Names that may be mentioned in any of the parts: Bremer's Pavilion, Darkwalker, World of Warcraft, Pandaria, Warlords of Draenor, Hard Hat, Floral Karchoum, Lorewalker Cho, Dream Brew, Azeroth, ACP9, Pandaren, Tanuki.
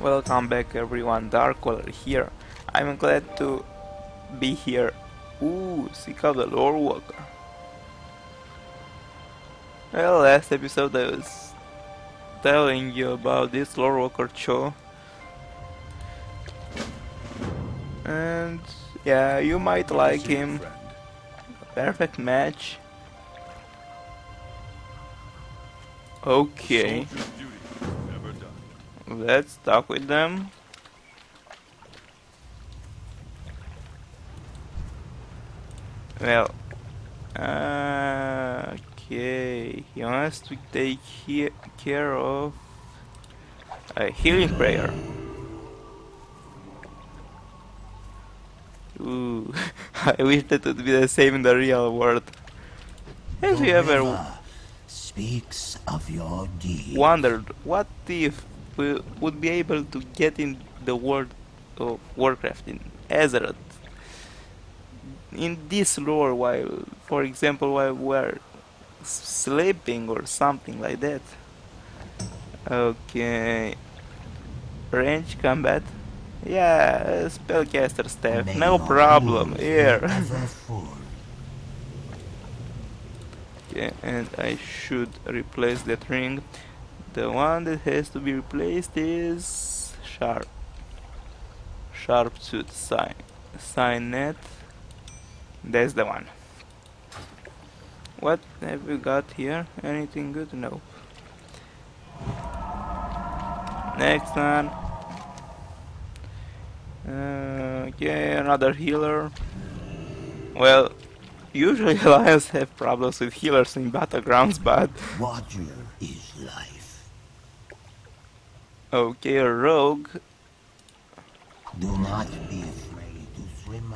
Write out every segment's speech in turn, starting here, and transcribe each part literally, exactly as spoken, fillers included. Welcome back everyone, Darkwalker here. I'm glad to be here. Ooh, seek out the Lorewalker. Well, last episode I was telling you about this Lorewalker Cho. And yeah, you might like him. Perfect match. Okay. Let's talk with them. Well, uh, okay. He wants to take he care of a healing prayer. Ooh, I wish that would be the same in the real world. Have you ever speaks of your deed. Wondered what if we would be able to get in the World of Warcraft, in Azeroth, in this lore, while, for example, while we're sleeping or something like that. Okay, range combat. Yeah, spellcaster staff, may no problem here. Okay, and I should replace that ring. The one that has to be replaced is sharp. Sharpshooter's sign signet. That's the one. What have we got here? Anything good? Nope. Next one. Uh, okay, another healer. Well, usually alliance have problems with healers in battlegrounds, but water is life. Okay, a rogue. Do not be afraid to swim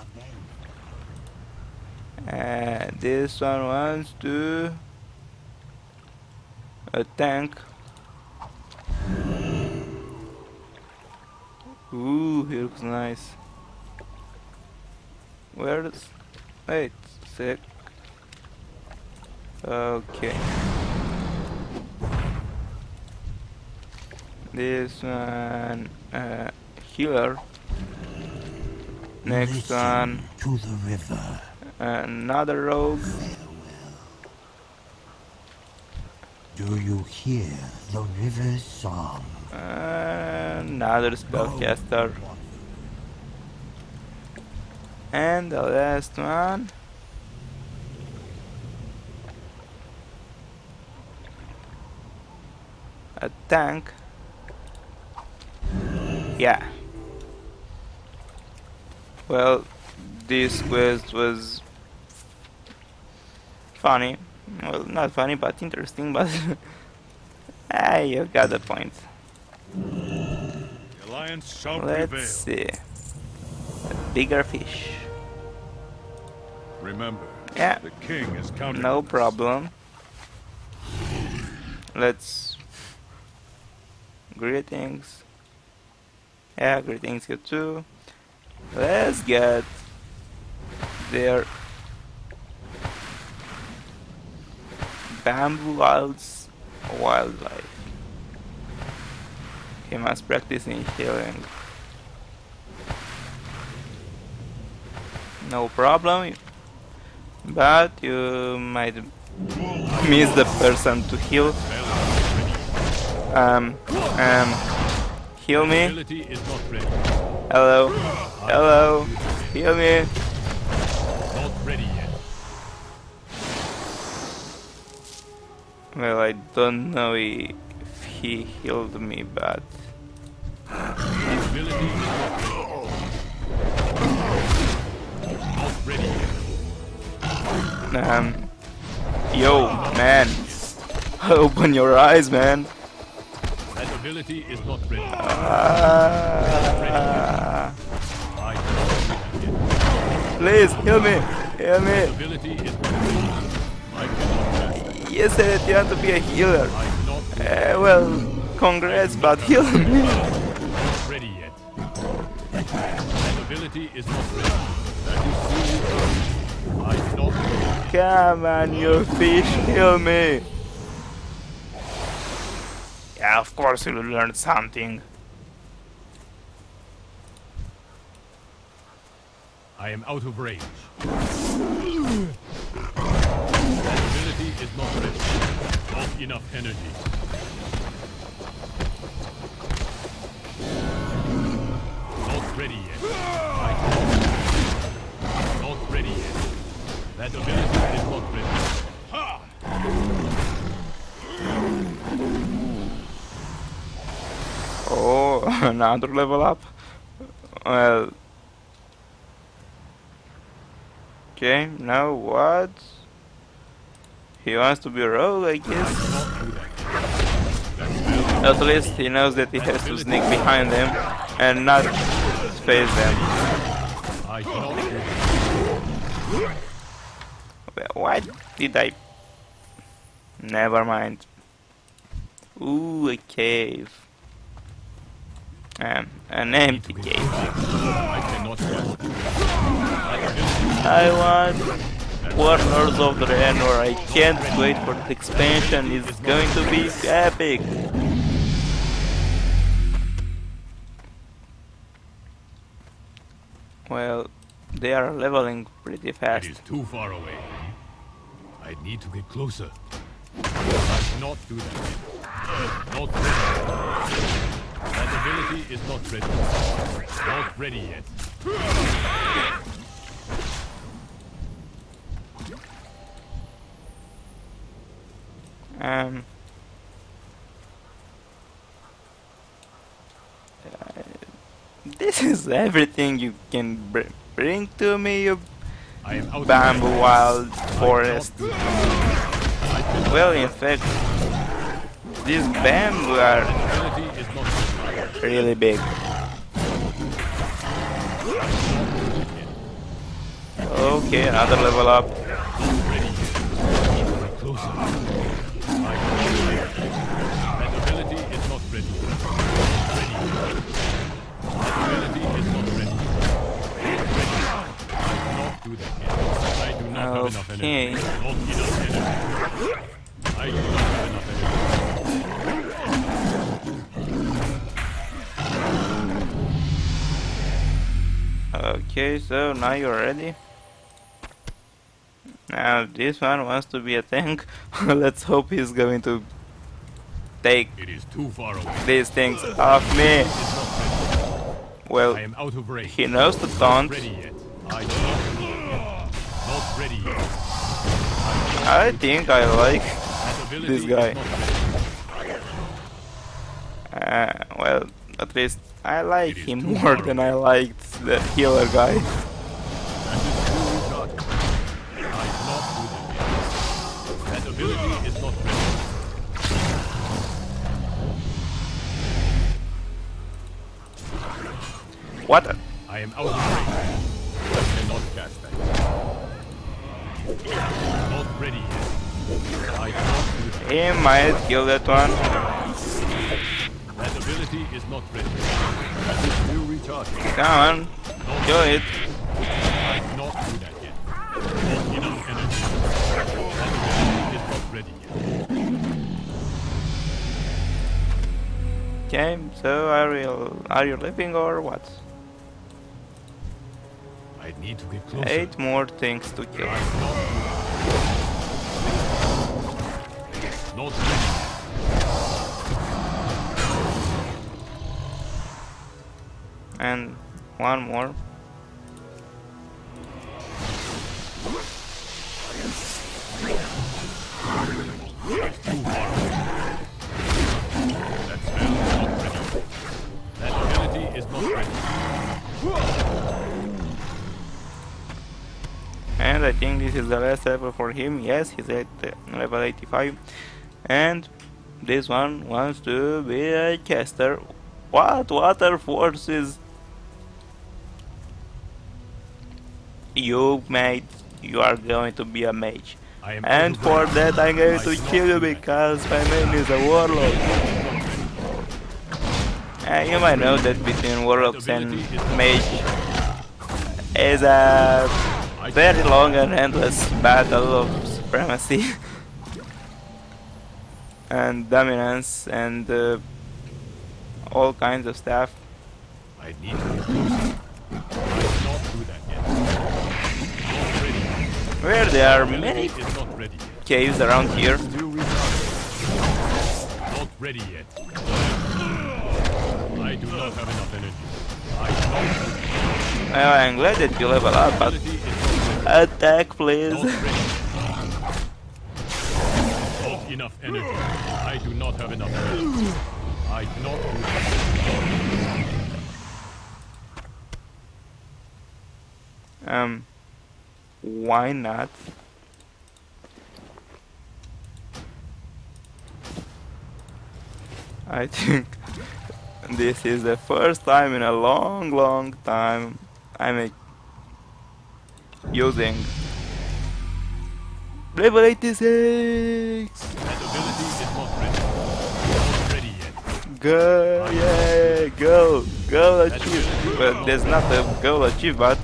again. And this one wants to a tank. Ooh, he looks nice. Where's... wait a sec. Okay. This one... Uh, healer. Next one... to the river. Another rogue. Do you hear the river's song? Another spellcaster. And the last one. A tank. Yeah. Well, this quest was funny. Well, not funny, but interesting, but ah, you got the point. The alliance shall Let's prevail. see. A bigger fish. Remember, yeah. The king is counting. No problem. Let's greetings. Yeah, greetings you too. Let's get their Bamboo Wilds Wildlife. He must practice in healing. No problem, but you might miss the person to heal. Um, um, heal me. Hello, hello, heal me. Well, I don't know if he healed me, but um, yo, man, open your eyes, man. That ability is not ready. Uh, please heal me, heal me. You said that you want to be a healer. Uh, well, congrats, but heal me. Ready yet. That ability is not ready. That is not ready. Come on, you fish, heal me. Yeah, of course you learned something. I am out of range. That ability is not ready. Not enough energy. Ready yet. Not ready yet. That ability is not ready. Ha! Oh, another level up. Well, okay, now what? He wants to be a rogue, I guess. At least he knows that he has to sneak behind them and not face them. Why did I? Never mind. Ooh, a cave. Um, an empty cave. I want Warlords of Draenor. I can't wait for the expansion. It's going to be epic. Well, they are leveling pretty fast. It is too far away. I need to get closer. I cannot do that. Not ready. That ability is not ready. Not ready yet. Um. This is everything you can br bring to me, you bamboo wild forest. Well, in fact, these bamboo are really big. Okay, another level up. Okay. Okay, so now you're ready. Now this one wants to be a tank. Let's hope he's going to take it is too far away. These things off me. Well, he knows the taunt. I think I like this guy. Uh, well, at least I like him more than I liked the healer guy. What? A I am out of range. Not ready yet. I can't do that. He might kill that one. That ability is not ready. That is new recharging. Come on, kill it. I cannot do that yet. Not enough energy. That ability is not ready yet. Okay, so are you, are you living or what? I need to get closer. Eight more things to kill. Not ready. And one more. That spell is not ready. That ability is not ready. And I think this is the last level for him. Yes, he's at uh, level eighty-five. And this one wants to be a caster. What? Water forces? You, mate, you are going to be a mage. And for that I'm going to kill you because my name is a warlock. And you might know that between warlocks and mage is a very long and endless battle of supremacy and dominance and uh, all kinds of stuff. I need to do that. I cannot do that yet. where there are many caves around here. Not ready yet. I do not have enough energy. I am glad that you level up, but attack, please. Not enough energy. I do not have enough energy. I do not have enough. Um, why not? I think this is the first time in a long, long time I'm using level eighty-six. Go, yeah, go, go achieve. But there's not a goal achieve, but.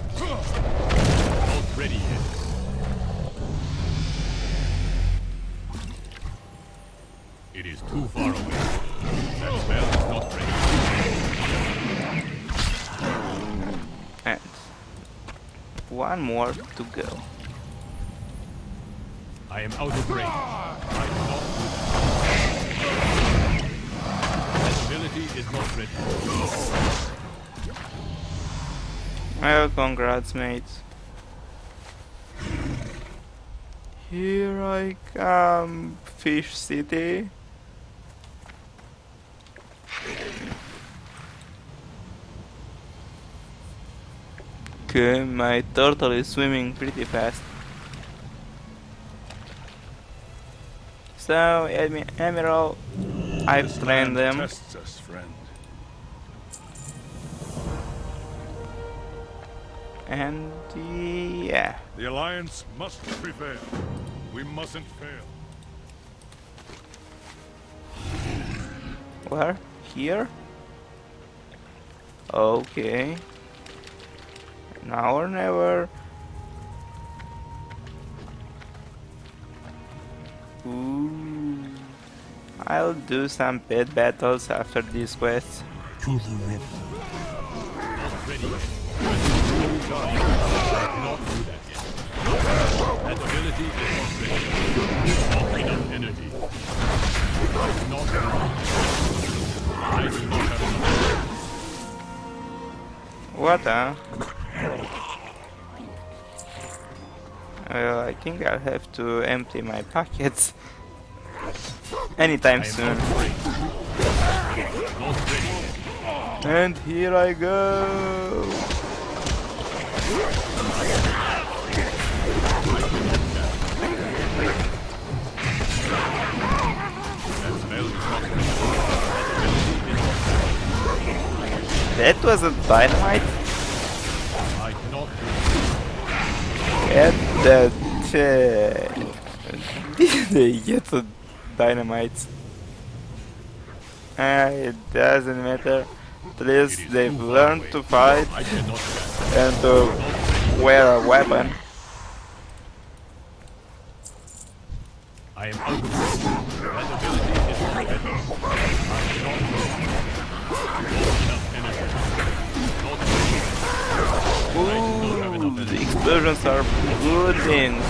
It is too far away. That spell is not ready. And one more to go. I am out of range. I do not move. That ability is not ready. Well, congrats, mates. Here I come, Fish City. Okay, my turtle is swimming pretty fast. So, Emerald, I've trained them. Tests us, friend. And yeah. The alliance must prevail. We mustn't fail. Where? Here? Okay. Now or never. Ooh. I'll do some pet battles after these quests. To the river. Not ready yet. Not do that yet. That ability is not ready. Not enough energy. Not enough. I do not have enough. What a... Well, I think I'll have to empty my pockets anytime soon. And here I go. That was a dynamite. At the uh, did they get the dynamites? Uh, it doesn't matter. At least they've learned to fight and to wear a weapon. I am out of range. The explosions are good things,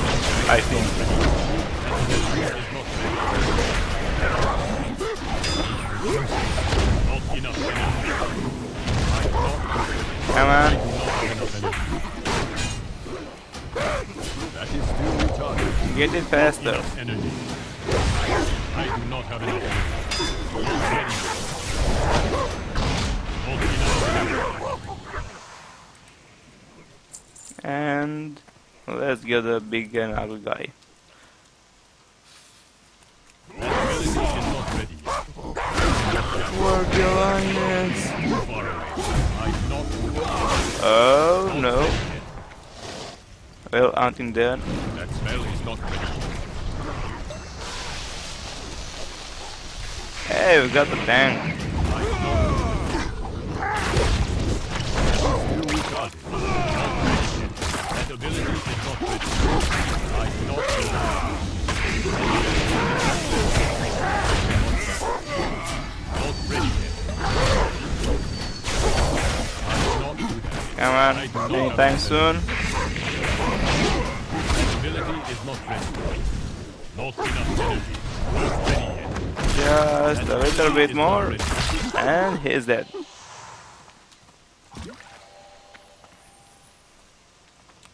I think. Come on. Get it faster. I do not have enough. And let's get a big and ugly guy. Work the alliance. Oh no. Well, aren't in there. That spell is not ready. Hey, we got the tank. Ability is not ready. I do not Not ready yet. I do not do that. Come on, anytime soon. Ability not ready. Not enough energy. Not ready yet. Just and a little bit more. And he's dead.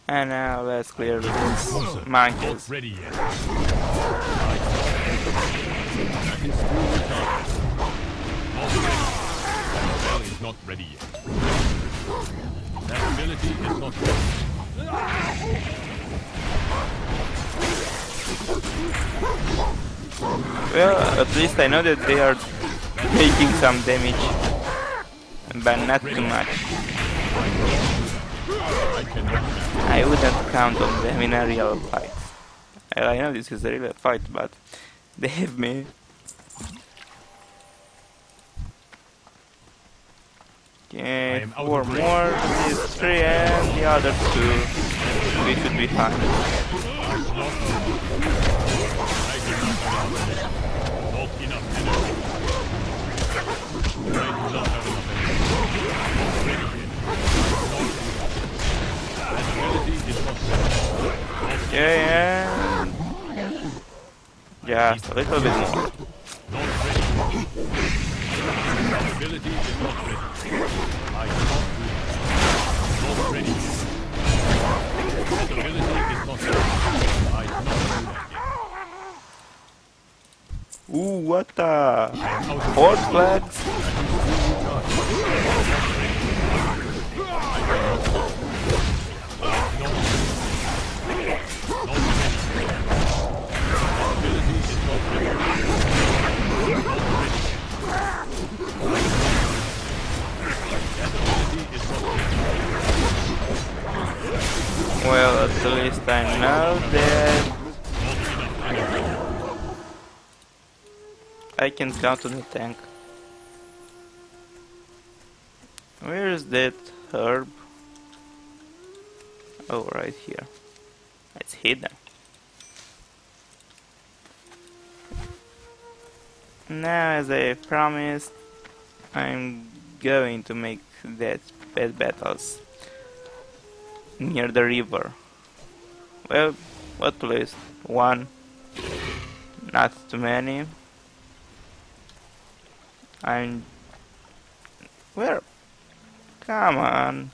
And now let's clear the monkeys. Ready yet. Not ready yet. That ability is not ready. Well, at least I know that they are taking some damage, but not too much. I wouldn't count on them in a real fight. I know this is a real fight, but they have me. Okay, four more, these three and the other two. We should be fine. Yeah, yeah. Just a little bit more. Ooh, what the? Four flags? Well, at least I'm now dead. I can count on the tank. Where is that herb? Oh, right here. It's hidden. Now, as I promised, I'm going to make that pet battles near the river. Well, at least one. Not too many. I'm... Where? Come on.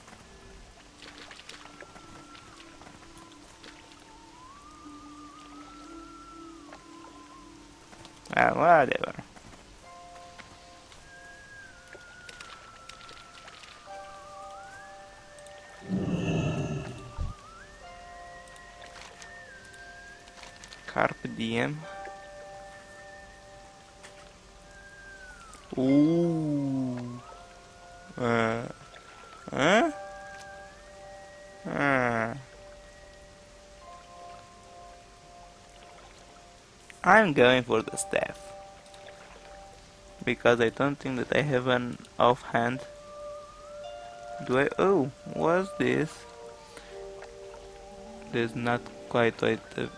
Well, whatever. Carpe diem. Ooh. Uh. Huh? Uh. I'm going for the staff because I don't think that I have an offhand. Do I? Oh, what's this? This is not quite what I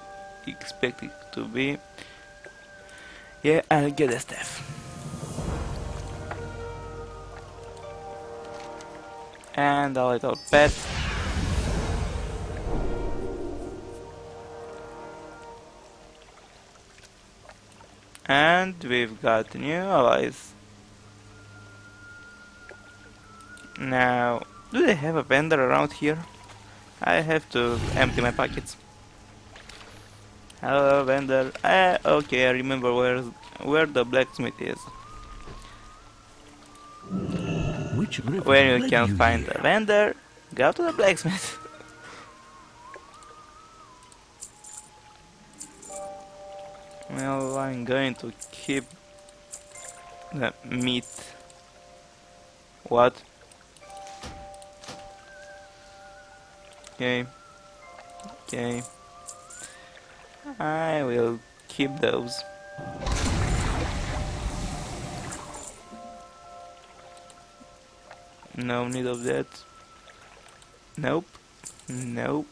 expected it to be. Yeah, I'll get a staff. And a little pet. And we've got new allies. Now, do they have a vendor around here? I have to empty my pockets. Hello, vendor. Ah, okay, I remember where where the blacksmith is. Which when you can find a vendor, go to the blacksmith. Well, I'm going to keep the meat. What? Okay. Okay. I will keep those. No need of that. Nope. Nope.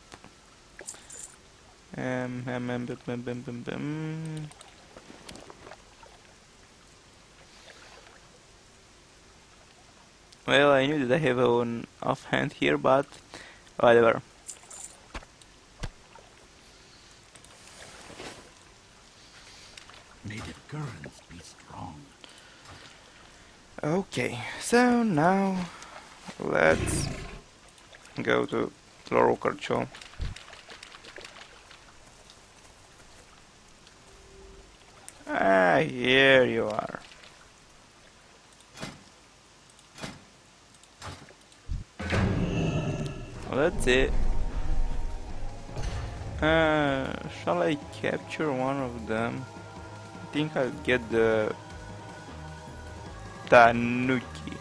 Um, um, um, um, um, um, um, um. Well, I knew that I have an offhand here, but whatever. currents be strong. Okay, so now let's go to Floral Karchoum. Ah, here you are. Let's see. Uh, shall I capture one of them? I think I'll get the Tanuki.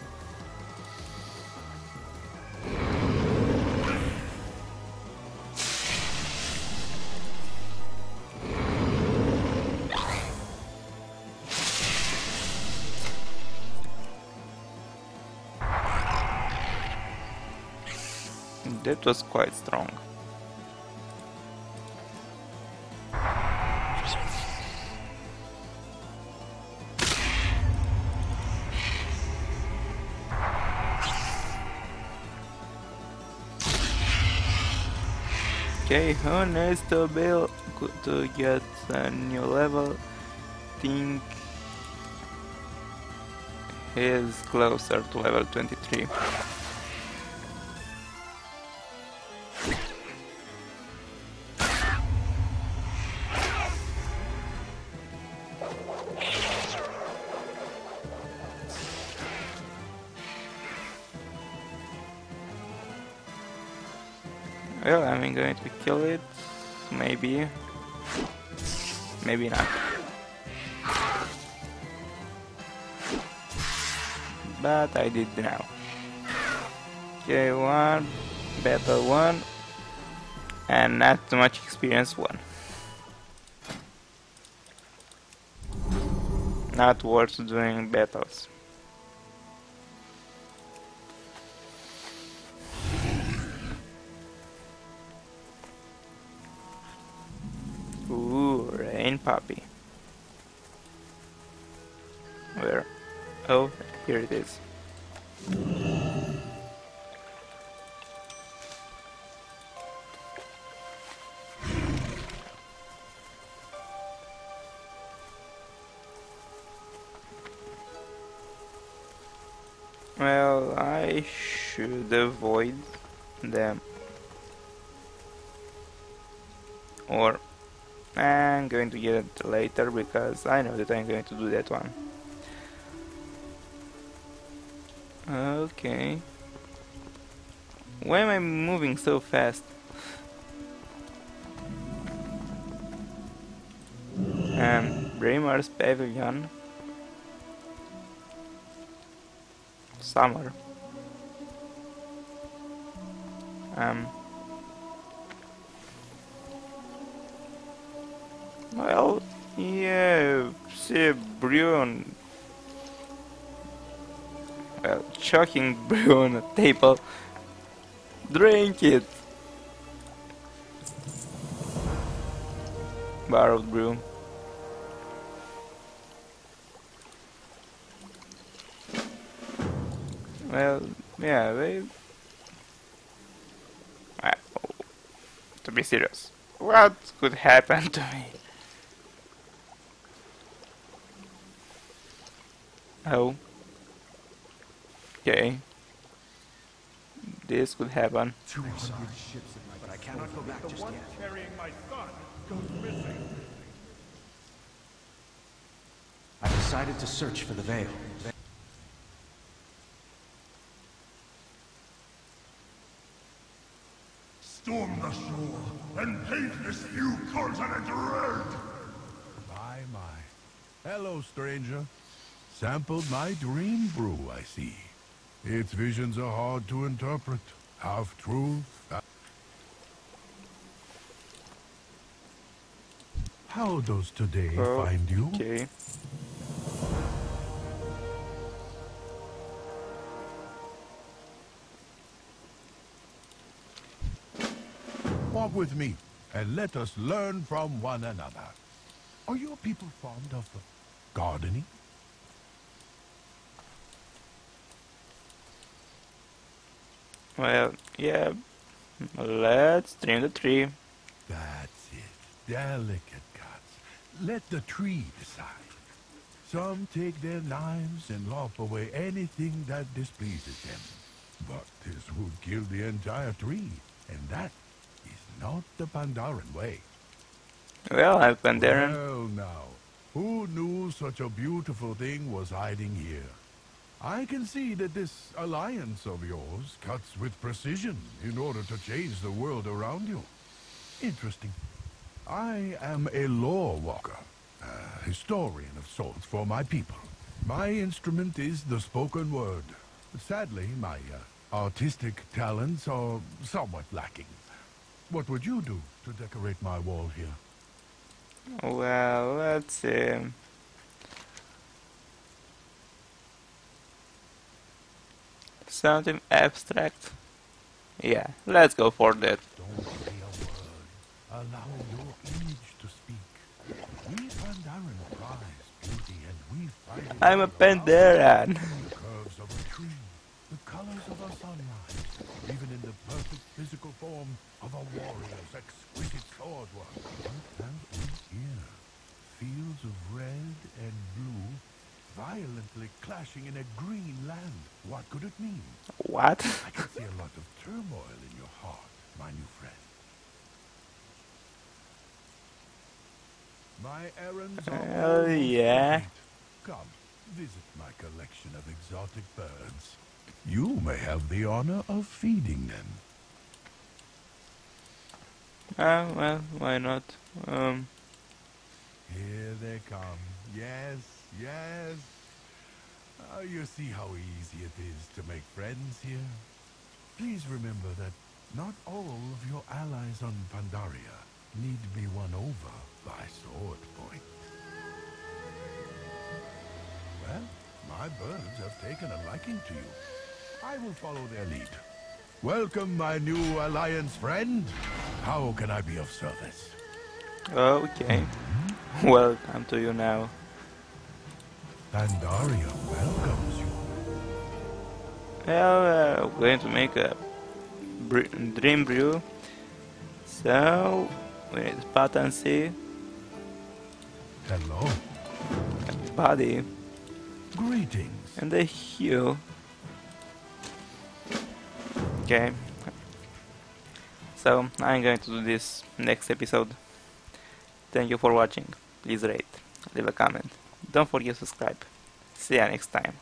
That was quite strong. Okay, who needs to build to get a new level? Think he is closer to level twenty-three. Well, I'm going to kill it, maybe, maybe not. But I did now. Okay, one, battle one, and not too much experience one. Not worth doing battles. Puppy. Where? Oh, here it is. Well, I should avoid them. Or I'm going to get it later because I know that I'm going to do that one. Okay. Why am I moving so fast? Um, Bremer's Pavilion. Summer. Um. Well, yeah, see, Brune. Well, chucking brew on the table. Drink it! Borrowed brew. Well, yeah, they. I, oh, to be serious, what could happen to me? Oh. Okay. This could happen. I'm sorry, but I cannot go back just yet. The one carrying my son goes missing. I decided to search for the veil. Storm the shore and paint this new continent red. My, my. Hello, stranger. Sampled my dream brew, I see. Its visions are hard to interpret. Half-truth. How does today oh, find you? Okay. Walk with me, and let us learn from one another. Are your people fond of the gardening? Well, yeah, let's trim the tree. That's it. Delicate cuts. Let the tree decide. Some take their knives and lop away anything that displeases them. But this would kill the entire tree, and that is not the Pandaren way. Well, I'm Pandaren. Well now, who knew such a beautiful thing was hiding here? I can see that this alliance of yours cuts with precision in order to change the world around you. Interesting. I am a Lorewalker, a historian of sorts for my people. My instrument is the spoken word. Sadly, my uh, artistic talents are somewhat lacking. What would you do to decorate my wall here? Well, let's see. Something abstract. Yeah, let's go for that. Don't say a word. Allow your image to speak. We Pandaren prize beauty and we find it. I'm a Pandaren. The curves of a tree, the colors of a sunlight, even in the perfect physical form of a warrior's exquisite sword work. And in here, fields of red and blue violently clashing in a green land. What could it mean? What? I can see a lot of turmoil in your heart, my new friend. My errands are... Oh, yeah. Come, visit my collection of exotic birds. You may have the honor of feeding them. Ah, uh, well, why not? Um... Here they come. Yes. Yes. Uh, you see how easy it is to make friends here. Please remember that not all of your allies on Pandaria need to be won over by sword point. Well, my birds have taken a liking to you. I will follow their lead. Welcome, my new alliance friend. How can I be of service? Okay. Welcome to you now. Pandaria welcomes you. Well, uh, I'm going to make a Dream Brew. So, we need potency. Hello. A body. Greetings. And a hue. Okay. So, I'm going to do this next episode. Thank you for watching. Please rate, leave a comment. Don't forget to subscribe. See you next time.